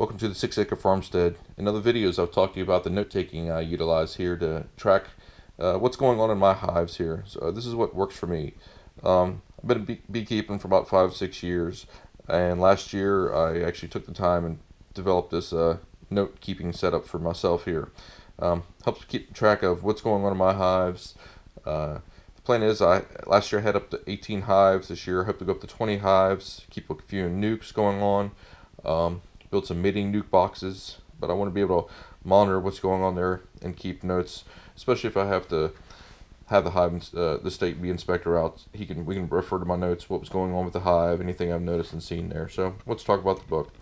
Welcome to the 6 Acre Farmstead. In other videos I've talked to you about the note-taking I utilize here to track what's going on in my hives here. So this is what works for me. I've been beekeeping for about 5-6 years, and last year I actually took the time and developed this note-keeping setup for myself here. Helps keep track of what's going on in my hives. The plan is, last year I had up to 18 hives. This year I hope to go up to 20 hives, keep a few nukes going on. Build some mating nuke boxes, but I want to be able to monitor what's going on there and keep notes, especially if I have to have the hive, the state bee inspector out. We can refer to my notes, what was going on with the hive, anything I've noticed and seen there. So let's talk about the book.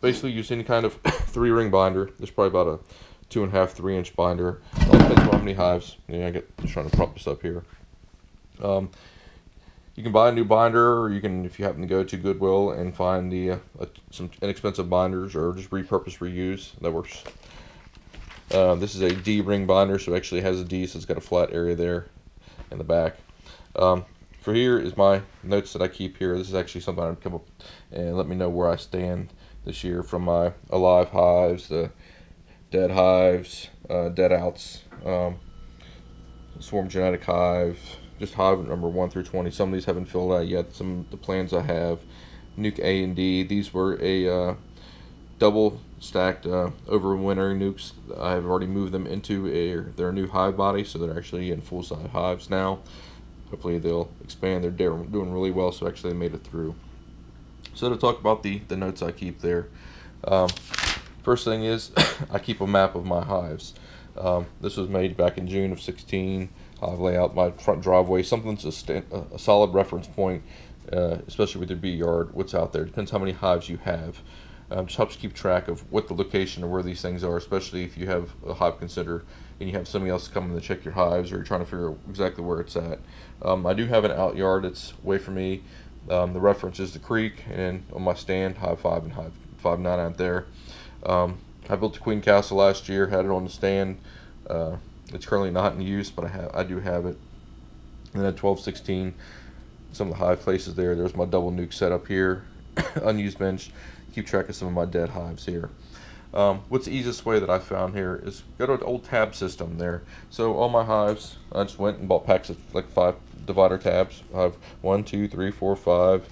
Basically use any kind of 3-ring binder. There's probably about a 2½–3-inch binder. Depends on how many hives. Yeah, just trying to prop this up here. You can buy a new binder, or you can, if you happen to go to Goodwill and find the some inexpensive binders, or just repurpose, reuse. That works. This is a D-ring binder, so it actually has a D, so it's got a flat area there in the back. For here is my notes that I keep here. This is actually something I've come up and let me know where I stand this year, from my alive hives, the dead hives, dead outs, swarm genetic hive. Just hive number 1 through 20. Some of these haven't filled out yet. Some of the plans I have, nuke A and D. These were a double stacked overwintering nukes. I've already moved them into their new hive body, so they're actually in full size hives now. Hopefully they'll expand. They're doing really well, so actually they made it through. So to talk about the notes I keep there. First thing is I keep a map of my hives. This was made back in June of 16. I've laid out my front driveway. Something's a solid reference point, especially with your bee yard, what's out there. Depends how many hives you have. Just helps keep track of what the location or where these things are, especially if you have a hive consider and you have somebody else coming to check your hives, or you're trying to figure out exactly where it's at. I do have an out yard that's away from me. The reference is the creek, and on my stand, hive 5 and hive 5-9 out there. I built the Queen Castle last year, had it on the stand. It's currently not in use, but I do have it. And at 12-16, some of the hive places there. There's my double nuke setup here, unused bench. Keep track of some of my dead hives here. What's the easiest way that I found here is go to an old tab system there. So all my hives, I just went and bought packs of like 5 divider tabs. I have 1, 2, 3, 4, 5,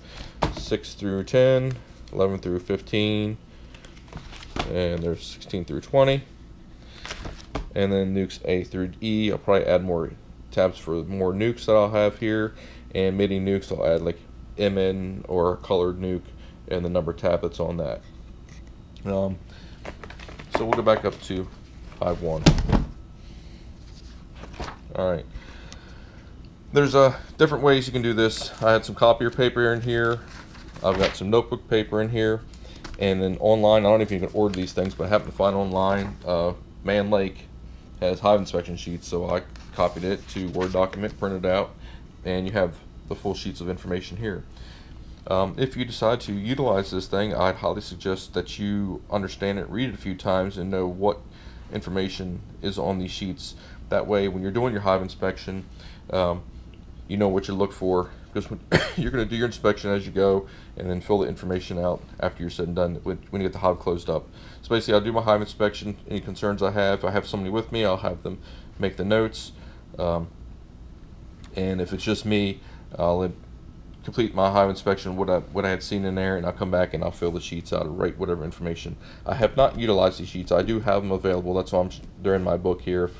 6 through 10, 11 through 15, and there's 16 through 20. And then nukes A through E. I'll probably add more tabs for more nukes that I'll have here. And mating nukes, I'll add like MN or colored nuke and the number tab that's on that. So we'll go back up to hive 1. Alright. There's different ways you can do this. I had some copier paper in here. I've got some notebook paper in here. And then online, I don't know if you can order these things, but I happened to find online, Mann Lake has hive inspection sheets, so I copied it to Word document, printed it out, and you have the full sheets of information here. If you decide to utilize this thing, I'd highly suggest that you understand it, read it a few times, and know what information is on these sheets. That way, when you're doing your hive inspection, you know what you look for, because you're going to do your inspection as you go, and then fill the information out after you're said and done when you get the hive closed up. So basically, I'll do my hive inspection, any concerns I have. If I have somebody with me, I'll have them make the notes, and if it's just me, I'll complete my hive inspection, what I had seen in there, and I'll come back and I'll fill the sheets out or write whatever information. I have not utilized these sheets. I do have them available. That's why they're in my book here.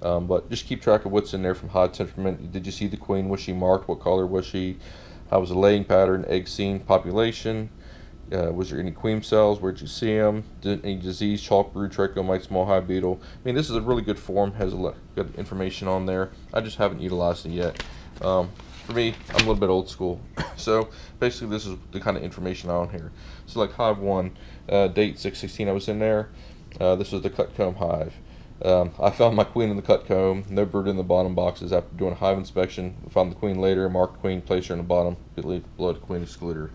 But just keep track of what's in there, from hive temperament. Did you see the queen? Was she marked? What color was she? How was the laying pattern? Egg seen? Population? Was there any queen cells? Where'd you see them? Did any disease? Chalk brood, trichomite, small hive beetle. I mean, this is a really good form. Has a lot of good information on there. I just haven't utilized it yet. For me, I'm a little bit old school. So basically, this is the kind of information on here. So like hive 1, date 6/16, I was in there. This was the cut comb hive. I found my queen in the cut comb, no brood in the bottom boxes after doing a hive inspection. I found the queen later, marked queen, placed her in the bottom, blood queen excluder.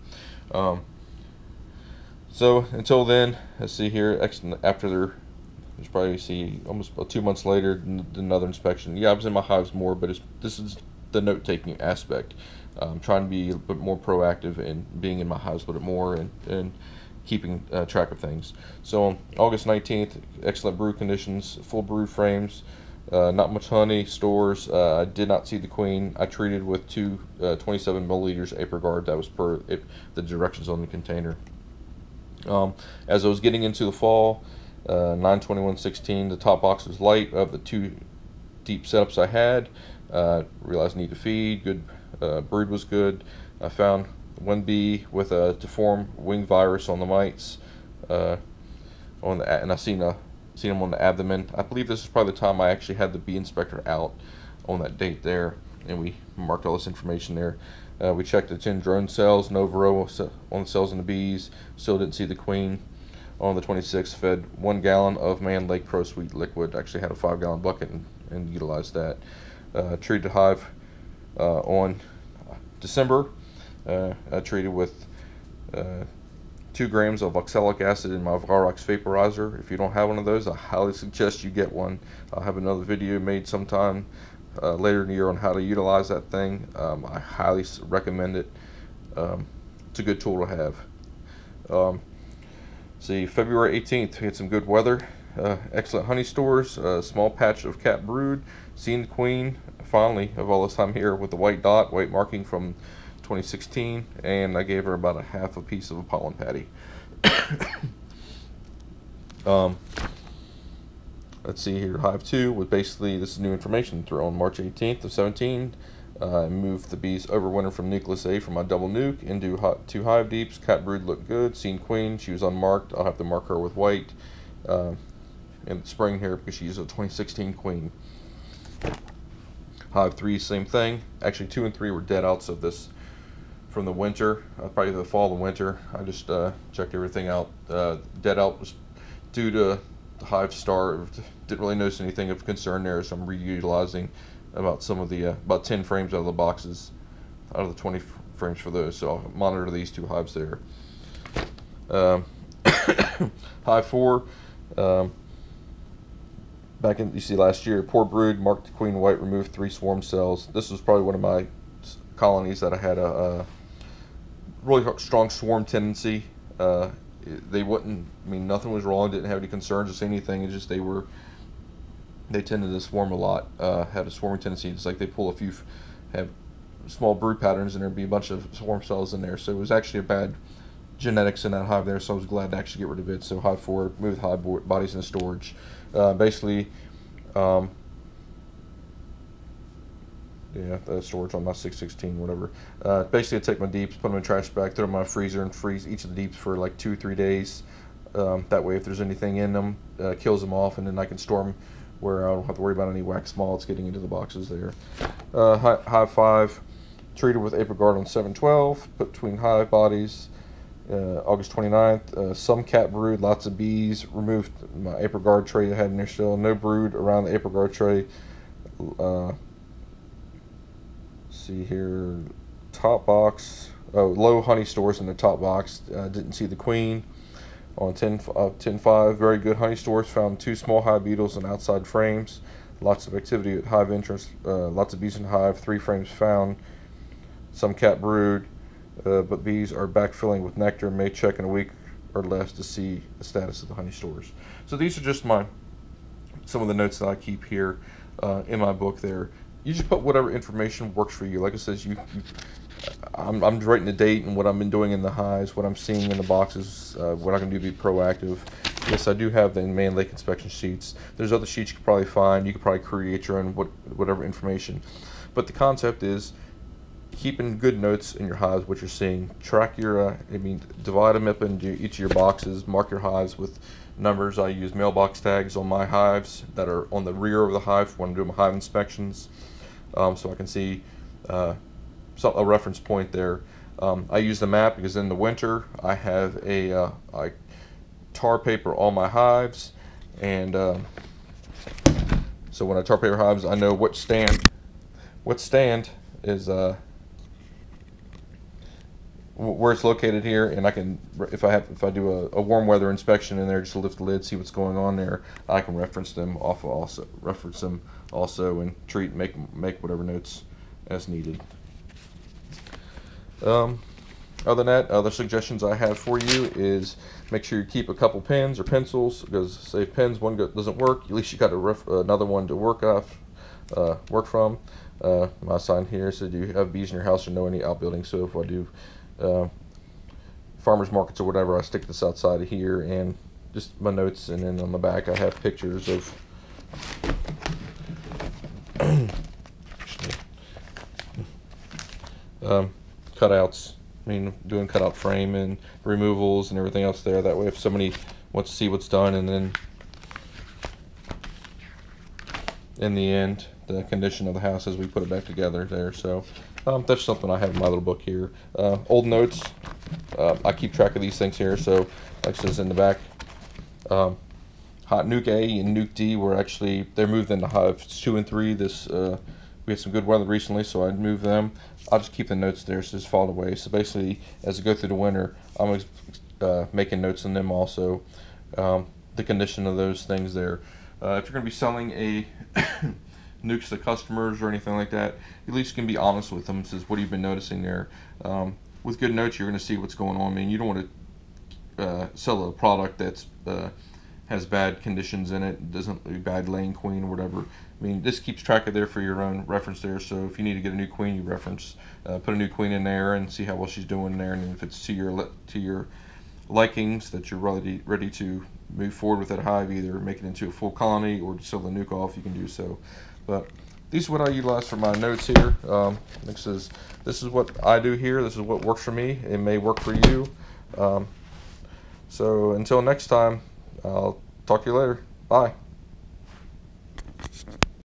So until then, let's see here, after there's probably, see, almost 2 months later, another inspection. Yeah, I was in my hives more, but this is the note-taking aspect. I'm trying to be a bit more proactive in being in my hives a bit more, and keeping track of things. So August 19th, excellent brew conditions, full brew frames, not much honey, stores. I did not see the queen. I treated with two 27 milliliters Apiguard. That was per the directions on the container. As I was getting into the fall, 9/21/16, the top box was light of the two deep setups I had. Realized I need to feed. Good brood was good. I found one bee with a deformed wing virus on the mites, and I seen them on the abdomen. I believe this is probably the time I actually had the bee inspector out on that date there, and we marked all this information there. We checked the 10 drone cells, no Varroa on the cells in the bees. Still didn't see the queen. On the 26th, fed 1 gallon of Mann Lake Pro Sweet liquid. Actually had a 5 gallon bucket and utilized that. Treated the hive on December. I treated with 2 grams of oxalic acid in my Varrox vaporizer. If you don't have one of those, I highly suggest you get one. I'll have another video made sometime later in the year on how to utilize that thing. I highly recommend it. It's a good tool to have. See, February 18th, we had some good weather, excellent honey stores, a small patch of cat brood, seen the queen finally of all this time here with the white dot, white marking from 2016, and I gave her about a half a piece of a pollen patty. Let's see here, hive 2 was basically, this is new information, on March 18th of 17, I moved the bees overwinter from nucleus A from my double nuke into two hive deeps. Cat brood looked good, seen queen, she was unmarked, I'll have to mark her with white in the spring here because she's a 2016 queen. Hive 3, same thing, actually 2 and 3 were dead outs of this from the winter, probably the fall and winter. I just checked everything out. Dead out was due to the hive star. Didn't really notice anything of concern there, so I'm reutilizing about some of the about 10 frames out of the boxes, out of the 20 frames for those. So I'll monitor these two hives there. Hive 4. Back in, you see last year, poor brood, marked the queen white, removed 3 swarm cells. This was probably one of my colonies that I had a really strong swarm tendency. They wouldn't, I mean, nothing was wrong, didn't have any concerns or say anything. It's just they tended to swarm a lot, had a swarming tendency. It's like they pull a few, have small brood patterns and there'd be a bunch of swarm cells in there. So it was actually a bad genetics in that hive there, so I was glad to actually get rid of it. So hive 4, move the hive bodies into storage. Basically, yeah, the storage on my 616, whatever. Basically, I take my deeps, put them in a trash bag, throw them in my freezer, and freeze each of the deeps for like 2 or 3 days. That way, if there's anything in them, kills them off, and then I can store them where I don't have to worry about any wax molds getting into the boxes there. Hive 5, treated with Apiguard on 712, put between hive bodies. August 29th, some cat brood, lots of bees. Removed my Apiguard tray I had in there still. No brood around the Apiguard tray. See here, top box, low honey stores in the top box. Didn't see the queen on 10/5. Very good honey stores, found 2 small hive beetles in outside frames, lots of activity at hive entrance, lots of bees in hive, 3 frames found, some cat brood, but bees are backfilling with nectar. May check in a week or less to see the status of the honey stores. So these are just some of the notes that I keep here in my book there. You just put whatever information works for you. Like I said, I'm writing the date and what I've been doing in the hives, what I'm seeing in the boxes, what I can do to be proactive. Yes, I do have the Mann Lake inspection sheets. There's other sheets you could probably find. You could probably create your own whatever information. But the concept is keeping good notes in your hives, what you're seeing. Track your, divide them up into each of your boxes. Mark your hives with numbers. I use mailbox tags on my hives that are on the rear of the hive when I'm doing my hive inspections. So I can see a reference point there. I use the map because in the winter I have I tar paper all my hives, and so when I tar paper hives, I know what stand is where it's located here, and I can, if I do a warm weather inspection in there, just lift the lid, see what's going on there. I can reference them also, and make whatever notes as needed. Other than that, other suggestions I have for you is make sure you keep a couple pens or pencils, because say pens, one doesn't work, at least you got another one to work off, work from. My sign here said, do you have bees in your house or know any outbuilding? So if I do farmers markets or whatever, I stick this outside of here and just my notes, and then on the back I have pictures of cutouts. I mean, doing cutout frame and removals and everything else there. That way, if somebody wants to see what's done, and then in the end, the condition of the house as we put it back together there. So that's something I have in my little book here. Old notes. I keep track of these things here. So like it says in the back, hot nuke A and nuke D were actually, they're moved into hives 2 and 3. This we had some good weather recently, so I'd move them. I'll just keep the notes there, so just fall away. So basically, as I go through the winter, I'm making notes on them also, the condition of those things there. If you're going to be selling a nukes to customers or anything like that, at least you can be honest with them. Says what you've been noticing there. With good notes, you're going to see what's going on. I mean, you don't want to sell a product that's has bad conditions in it, doesn't bad laying queen or whatever. I mean, this keeps track of there for your own reference there. So if you need to get a new queen, you reference, put a new queen in there and see how well she's doing there. And if it's to your likings that you're ready to move forward with that hive, either make it into a full colony or to sell the nuke off, you can do so. But these are what I utilize for my notes here. This is what I do here. This is what works for me. It may work for you. So until next time, I'll talk to you later. Bye.